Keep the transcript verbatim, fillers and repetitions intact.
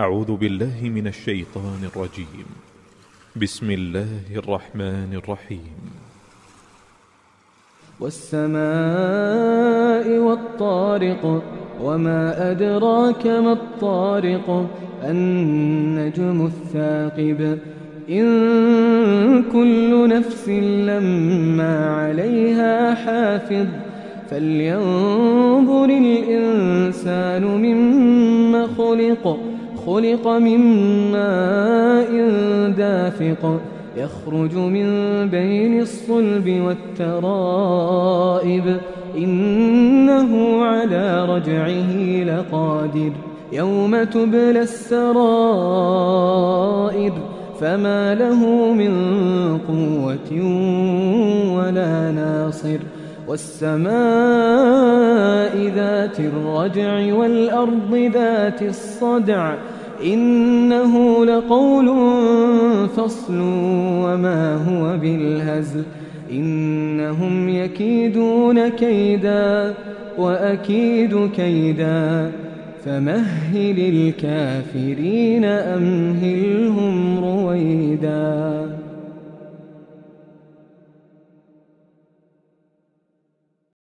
أعوذ بالله من الشيطان الرجيم. بسم الله الرحمن الرحيم. والسماء والطارق، وما أدراك ما الطارق، النجم الثاقب. إن كل نفس لما عليها حافظ، فلينظر الإنسان مما خلق. خلق من ماء دافق، يخرج من بين الصلب والترائب. إنه على رجعه لقادر. يوم تبلى السرائر، فما له من قوة ولا ناصر. والسماء ذات الرجع، والأرض ذات الصدع. إنه لقول فصل، وما هو بالهزل. إنهم يكيدون كيدا، وأكيد كيدا، فمهل الكافرين أمهلهم